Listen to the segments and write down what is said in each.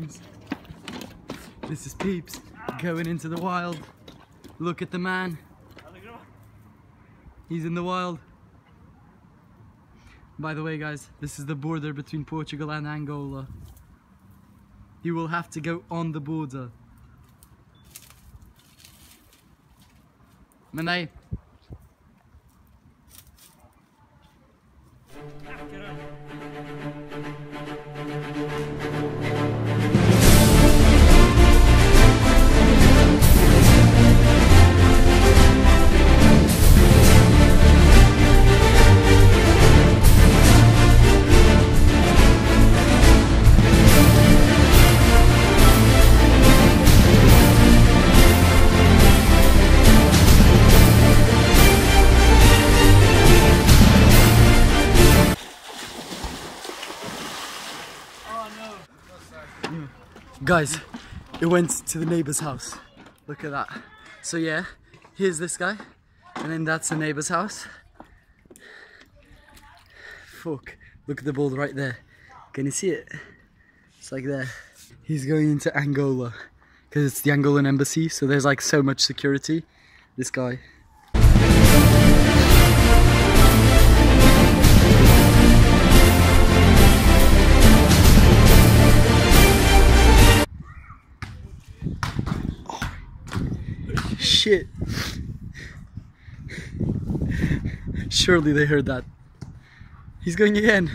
happens. This is Peeps going into the wild. Look at the man. He's in the wild. By the way, guys, this is the border between Portugal and Angola. You will have to go on the border. Manay. Guys, it went to the neighbor's house. Look at that. So yeah, here's this guy, and then that's the neighbor's house. Fuck, look at the ball right there. Can you see it? It's like there. He's going into Angola, because it's the Angolan embassy, so there's like so much security. This guy. Shit. Surely they heard that. He's going again.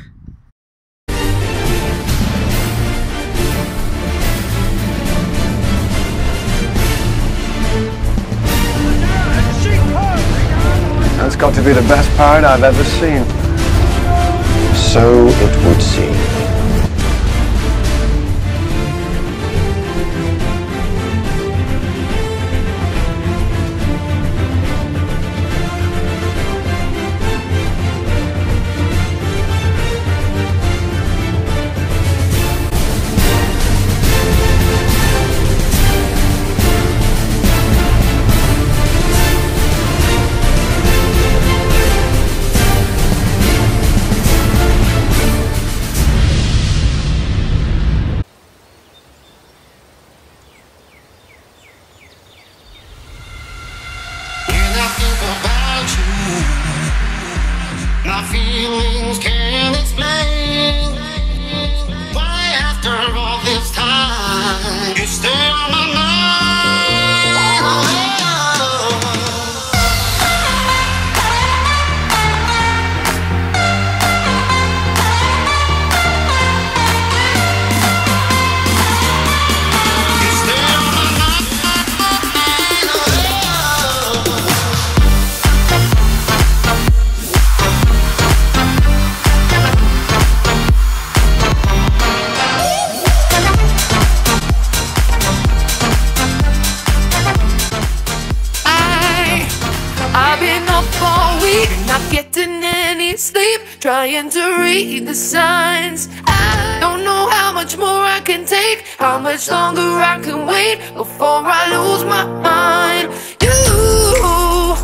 That's got to be the best parrot I've ever seen. So it would seem. My feelings can't explain why, after all this time, you stay on my mind. You stay on my mind. Sleep, trying to read the signs. I don't know how much more I can take, how much longer I can wait before I lose my mind. You,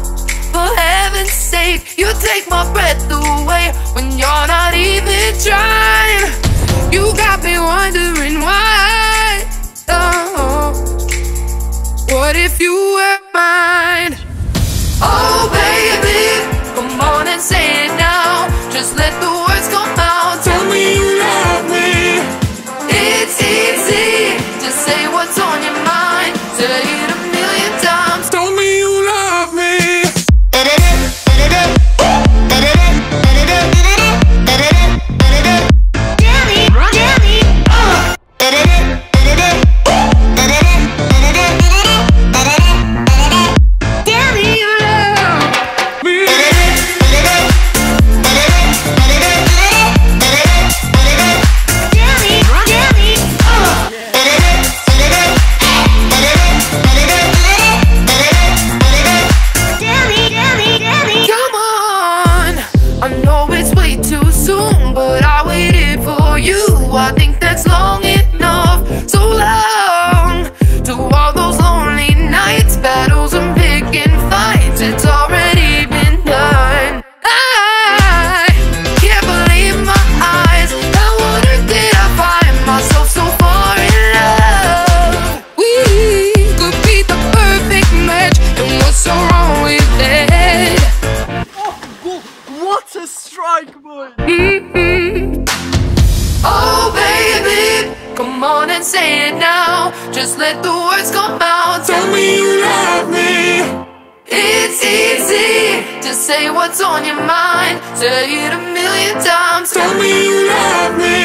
for heaven's sake, you take my breath away when you're not even trying. You got me wondering why. Oh, what if you were mine? Oh, baby, come on and say it now. Just let the words come out. Tell me you love me. It's easy to say what's on your mind. Say it a million times. Tell me you love me. Give me, give me. now. Just let the words come out. Tell me you love me. It's easy to say what's on your mind. Say it a million times. Tell me you love me.